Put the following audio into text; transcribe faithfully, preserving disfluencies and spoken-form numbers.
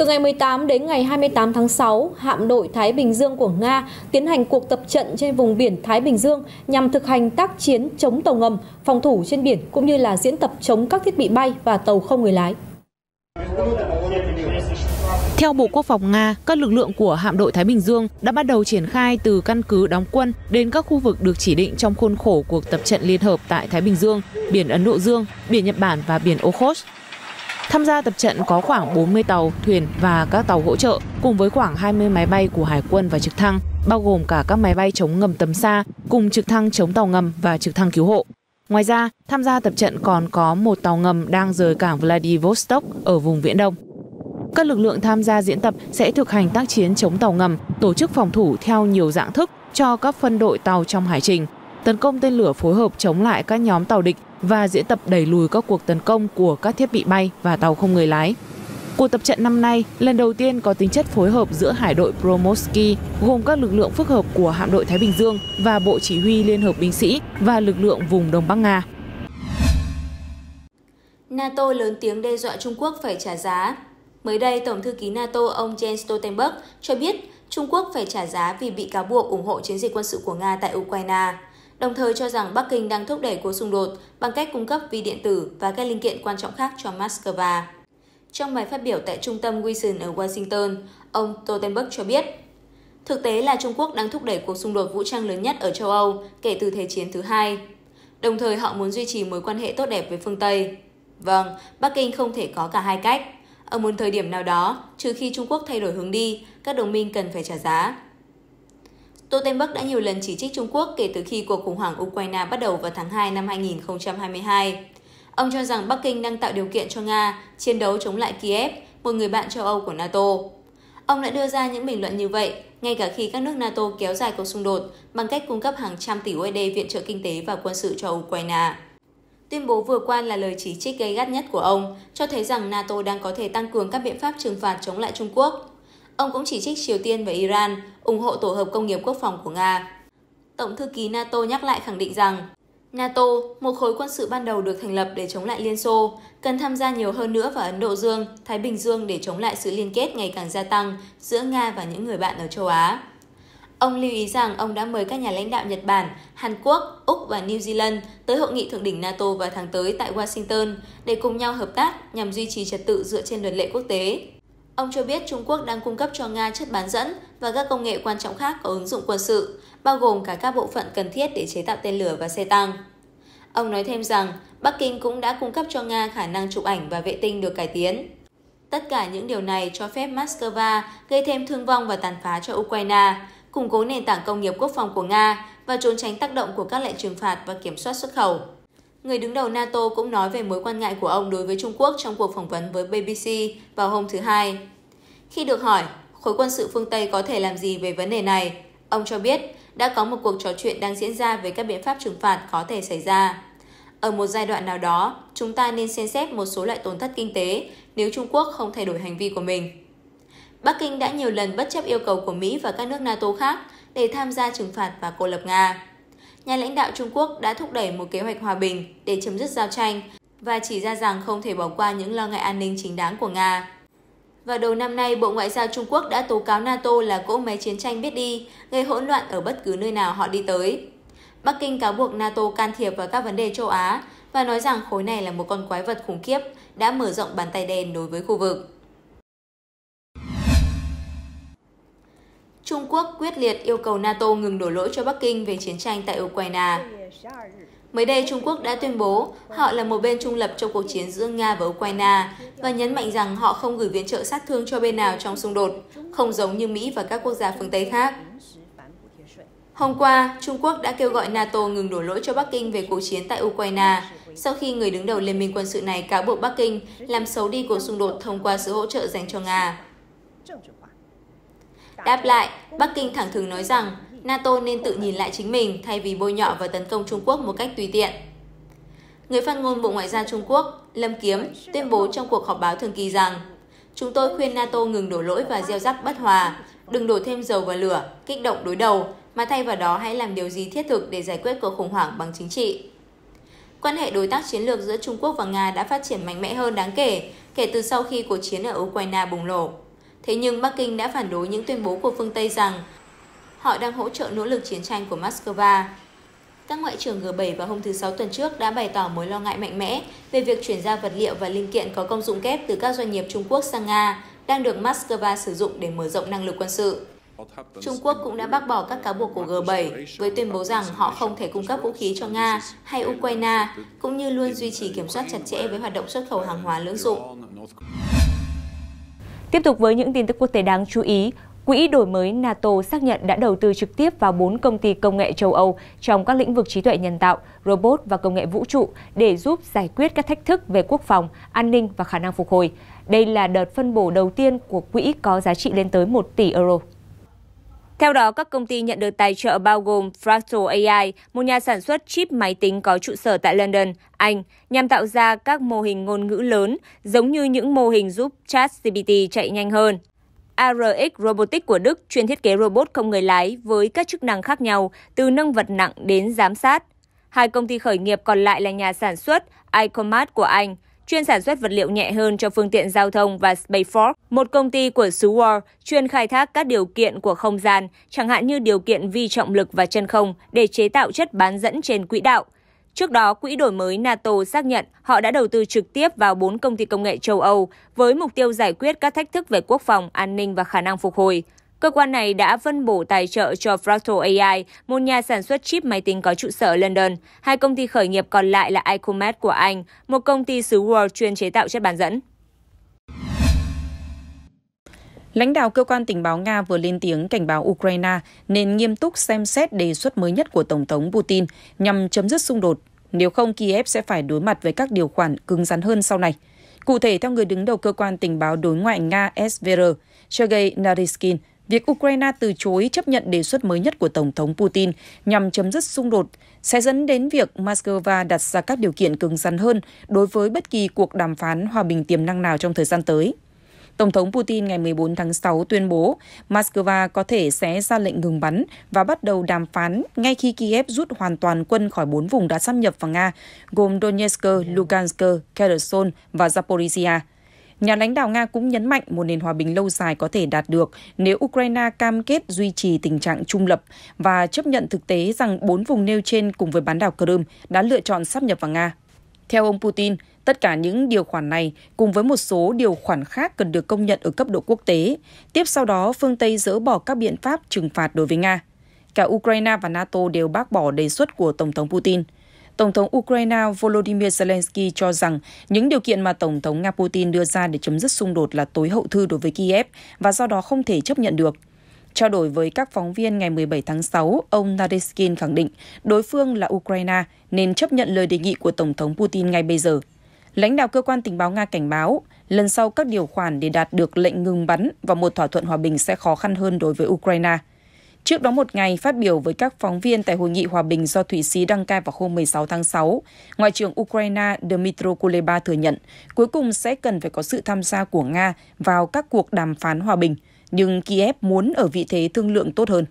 Từ ngày mười tám đến ngày hai mươi tám tháng sáu, hạm đội Thái Bình Dương của Nga tiến hành cuộc tập trận trên vùng biển Thái Bình Dương nhằm thực hành tác chiến chống tàu ngầm, phòng thủ trên biển cũng như là diễn tập chống các thiết bị bay và tàu không người lái. Theo Bộ Quốc phòng Nga, các lực lượng của hạm đội Thái Bình Dương đã bắt đầu triển khai từ căn cứ đóng quân đến các khu vực được chỉ định trong khuôn khổ cuộc tập trận liên hợp tại Thái Bình Dương, biển Ấn Độ Dương, biển Nhật Bản và biển Okhotsk. Tham gia tập trận có khoảng bốn mươi tàu, thuyền và các tàu hỗ trợ, cùng với khoảng hai mươi máy bay của Hải quân và trực thăng, bao gồm cả các máy bay chống ngầm tầm xa, cùng trực thăng chống tàu ngầm và trực thăng cứu hộ. Ngoài ra, tham gia tập trận còn có một tàu ngầm đang rời cảng Vladivostok ở vùng Viễn Đông. Các lực lượng tham gia diễn tập sẽ thực hành tác chiến chống tàu ngầm, tổ chức phòng thủ theo nhiều dạng thức cho các phân đội tàu trong hải trình, tấn công tên lửa phối hợp chống lại các nhóm tàu địch và diễn tập đẩy lùi các cuộc tấn công của các thiết bị bay và tàu không người lái. Cuộc tập trận năm nay lần đầu tiên có tính chất phối hợp giữa hải đội Promoski, gồm các lực lượng phức hợp của hạm đội Thái Bình Dương và Bộ Chỉ huy Liên hợp binh sĩ và lực lượng vùng Đông Bắc Nga. NATO lớn tiếng đe dọa Trung Quốc phải trả giá. Mới đây, Tổng thư ký NATO ông Jens Stoltenberg cho biết Trung Quốc phải trả giá vì bị cáo buộc ủng hộ chiến dịch quân sự của Nga tại Ukraine, đồng thời cho rằng Bắc Kinh đang thúc đẩy cuộc xung đột bằng cách cung cấp vi điện tử và các linh kiện quan trọng khác cho Moscow. Trong bài phát biểu tại trung tâm Wilson ở Washington, ông Stoltenberg cho biết, thực tế là Trung Quốc đang thúc đẩy cuộc xung đột vũ trang lớn nhất ở châu Âu kể từ Thế chiến thứ hai, đồng thời họ muốn duy trì mối quan hệ tốt đẹp với phương Tây. Vâng, Bắc Kinh không thể có cả hai cách. Ở một thời điểm nào đó, trừ khi Trung Quốc thay đổi hướng đi, các đồng minh cần phải trả giá. Stoltenberg đã nhiều lần chỉ trích Trung Quốc kể từ khi cuộc khủng hoảng Ukraine bắt đầu vào tháng hai năm hai nghìn không trăm hai mươi hai. Ông cho rằng Bắc Kinh đang tạo điều kiện cho Nga chiến đấu chống lại Kiev, một người bạn châu Âu của NATO. Ông đã đưa ra những bình luận như vậy, ngay cả khi các nước NATO kéo dài cuộc xung đột bằng cách cung cấp hàng trăm tỷ u ét đê viện trợ kinh tế và quân sự cho Ukraine. Tuyên bố vừa qua là lời chỉ trích gay gắt nhất của ông, cho thấy rằng NATO đang có thể tăng cường các biện pháp trừng phạt chống lại Trung Quốc. Ông cũng chỉ trích Triều Tiên và Iran, ủng hộ tổ hợp công nghiệp quốc phòng của Nga. Tổng thư ký NATO nhắc lại khẳng định rằng, NATO, một khối quân sự ban đầu được thành lập để chống lại Liên Xô, cần tham gia nhiều hơn nữa vào Ấn Độ Dương, Thái Bình Dương để chống lại sự liên kết ngày càng gia tăng giữa Nga và những người bạn ở châu Á. Ông lưu ý rằng ông đã mời các nhà lãnh đạo Nhật Bản, Hàn Quốc, Úc và New Zealand tới hội nghị thượng đỉnh NATO vào tháng tới tại Washington để cùng nhau hợp tác nhằm duy trì trật tự dựa trên luật lệ quốc tế. Ông cho biết Trung Quốc đang cung cấp cho Nga chất bán dẫn và các công nghệ quan trọng khác có ứng dụng quân sự, bao gồm cả các bộ phận cần thiết để chế tạo tên lửa và xe tăng. Ông nói thêm rằng Bắc Kinh cũng đã cung cấp cho Nga khả năng chụp ảnh và vệ tinh được cải tiến. Tất cả những điều này cho phép Moscow gây thêm thương vong và tàn phá cho Ukraine, củng cố nền tảng công nghiệp quốc phòng của Nga và trốn tránh tác động của các lệnh trừng phạt và kiểm soát xuất khẩu. Người đứng đầu NATO cũng nói về mối quan ngại của ông đối với Trung Quốc trong cuộc phỏng vấn với bê bê xê vào hôm thứ Hai. Khi được hỏi, khối quân sự phương Tây có thể làm gì về vấn đề này, ông cho biết đã có một cuộc trò chuyện đang diễn ra về các biện pháp trừng phạt có thể xảy ra. Ở một giai đoạn nào đó, chúng ta nên xem xét một số loại tổn thất kinh tế nếu Trung Quốc không thay đổi hành vi của mình. Bắc Kinh đã nhiều lần bất chấp yêu cầu của Mỹ và các nước NATO khác để tham gia trừng phạt và cô lập Nga. Nhà lãnh đạo Trung Quốc đã thúc đẩy một kế hoạch hòa bình để chấm dứt giao tranh và chỉ ra rằng không thể bỏ qua những lo ngại an ninh chính đáng của Nga. Vào đầu năm nay, Bộ Ngoại giao Trung Quốc đã tố cáo NATO là cỗ máy chiến tranh biết đi, gây hỗn loạn ở bất cứ nơi nào họ đi tới. Bắc Kinh cáo buộc NATO can thiệp vào các vấn đề châu Á và nói rằng khối này là một con quái vật khủng khiếp đã mở rộng bàn tay đen đối với khu vực. Trung Quốc quyết liệt yêu cầu NATO ngừng đổ lỗi cho Bắc Kinh về chiến tranh tại Ukraine. Mới đây, Trung Quốc đã tuyên bố họ là một bên trung lập trong cuộc chiến giữa Nga và Ukraine và nhấn mạnh rằng họ không gửi viện trợ sát thương cho bên nào trong xung đột, không giống như Mỹ và các quốc gia phương Tây khác. Hôm qua, Trung Quốc đã kêu gọi NATO ngừng đổ lỗi cho Bắc Kinh về cuộc chiến tại Ukraine sau khi người đứng đầu liên minh quân sự này cáo buộc Bắc Kinh làm xấu đi cuộc xung đột thông qua sự hỗ trợ dành cho Nga. Đáp lại, Bắc Kinh thẳng thừng nói rằng NATO nên tự nhìn lại chính mình thay vì bôi nhọ và tấn công Trung Quốc một cách tùy tiện. Người phát ngôn Bộ Ngoại giao Trung Quốc, Lâm Kiếm, tuyên bố trong cuộc họp báo thường kỳ rằng chúng tôi khuyên NATO ngừng đổ lỗi và gieo rắc bất hòa, đừng đổ thêm dầu vào lửa, kích động đối đầu, mà thay vào đó hãy làm điều gì thiết thực để giải quyết cuộc khủng hoảng bằng chính trị. Quan hệ đối tác chiến lược giữa Trung Quốc và Nga đã phát triển mạnh mẽ hơn đáng kể kể từ sau khi cuộc chiến ở Ukraine bùng nổ. Thế nhưng Bắc Kinh đã phản đối những tuyên bố của phương Tây rằng họ đang hỗ trợ nỗ lực chiến tranh của Moscow. Các ngoại trưởng G bảy vào hôm thứ Sáu tuần trước đã bày tỏ mối lo ngại mạnh mẽ về việc chuyển giao vật liệu và linh kiện có công dụng kép từ các doanh nghiệp Trung Quốc sang Nga, đang được Moscow sử dụng để mở rộng năng lực quân sự. Trung Quốc cũng đã bác bỏ các cáo buộc của G bảy với tuyên bố rằng họ không thể cung cấp vũ khí cho Nga hay Ukraine, cũng như luôn duy trì kiểm soát chặt chẽ với hoạt động xuất khẩu hàng hóa lưỡng dụng. Tiếp tục với những tin tức quốc tế đáng chú ý, Quỹ đổi mới NATO xác nhận đã đầu tư trực tiếp vào bốn công ty công nghệ châu Âu trong các lĩnh vực trí tuệ nhân tạo, robot và công nghệ vũ trụ để giúp giải quyết các thách thức về quốc phòng, an ninh và khả năng phục hồi. Đây là đợt phân bổ đầu tiên của quỹ có giá trị lên tới một tỷ euro. Theo đó, các công ty nhận được tài trợ bao gồm Fractal a i, một nhà sản xuất chip máy tính có trụ sở tại London, Anh, nhằm tạo ra các mô hình ngôn ngữ lớn, giống như những mô hình giúp ChatGPT chạy nhanh hơn. rờ ích Robotics của Đức chuyên thiết kế robot không người lái với các chức năng khác nhau, từ nâng vật nặng đến giám sát. Hai công ty khởi nghiệp còn lại là nhà sản xuất Icomat của Anh, chuyên sản xuất vật liệu nhẹ hơn cho phương tiện giao thông, và Bayfork, một công ty của xứ Wales, chuyên khai thác các điều kiện của không gian, chẳng hạn như điều kiện vi trọng lực và chân không, để chế tạo chất bán dẫn trên quỹ đạo. Trước đó, Quỹ đổi mới NATO xác nhận họ đã đầu tư trực tiếp vào bốn công ty công nghệ châu Âu với mục tiêu giải quyết các thách thức về quốc phòng, an ninh và khả năng phục hồi. Cơ quan này đã phân bổ tài trợ cho Fractal a i, một nhà sản xuất chip máy tính có trụ sở London. Hai công ty khởi nghiệp còn lại là Icomat của Anh, một công ty xứ Wales chuyên chế tạo chất bán dẫn. Lãnh đạo cơ quan tình báo Nga vừa lên tiếng cảnh báo Ukraine nên nghiêm túc xem xét đề xuất mới nhất của Tổng thống Putin nhằm chấm dứt xung đột, nếu không Kiev sẽ phải đối mặt với các điều khoản cứng rắn hơn sau này. Cụ thể, theo người đứng đầu cơ quan tình báo đối ngoại Nga ét vê rờ, Sergei Naryshkin, việc Ukraine từ chối chấp nhận đề xuất mới nhất của Tổng thống Putin nhằm chấm dứt xung đột sẽ dẫn đến việc Moscow đặt ra các điều kiện cứng rắn hơn đối với bất kỳ cuộc đàm phán hòa bình tiềm năng nào trong thời gian tới. Tổng thống Putin ngày mười bốn tháng sáu tuyên bố Moscow có thể sẽ ra lệnh ngừng bắn và bắt đầu đàm phán ngay khi Kiev rút hoàn toàn quân khỏi bốn vùng đã xâm nhập vào Nga, gồm Donetsk, Lugansk, Kherson và Zaporizhia. Nhà lãnh đạo Nga cũng nhấn mạnh một nền hòa bình lâu dài có thể đạt được nếu Ukraine cam kết duy trì tình trạng trung lập và chấp nhận thực tế rằng bốn vùng nêu trên cùng với bán đảo Crimea đã lựa chọn sáp nhập vào Nga. Theo ông Putin, tất cả những điều khoản này cùng với một số điều khoản khác cần được công nhận ở cấp độ quốc tế. Tiếp sau đó, phương Tây dỡ bỏ các biện pháp trừng phạt đối với Nga. Cả Ukraine và NATO đều bác bỏ đề xuất của Tổng thống Putin. Tổng thống Ukraine Volodymyr Zelensky cho rằng những điều kiện mà Tổng thống Nga Putin đưa ra để chấm dứt xung đột là tối hậu thư đối với Kiev và do đó không thể chấp nhận được. Trao đổi với các phóng viên ngày mười bảy tháng sáu, ông Naryshkin khẳng định đối phương là Ukraine nên chấp nhận lời đề nghị của Tổng thống Putin ngay bây giờ. Lãnh đạo cơ quan tình báo Nga cảnh báo, lần sau các điều khoản để đạt được lệnh ngừng bắn và một thỏa thuận hòa bình sẽ khó khăn hơn đối với Ukraine. Trước đó một ngày, phát biểu với các phóng viên tại Hội nghị Hòa bình do Thụy Sĩ đăng cai vào hôm mười sáu tháng sáu, Ngoại trưởng Ukraine Dmytro Kuleba thừa nhận cuối cùng sẽ cần phải có sự tham gia của Nga vào các cuộc đàm phán hòa bình, nhưng Kiev muốn ở vị thế thương lượng tốt hơn.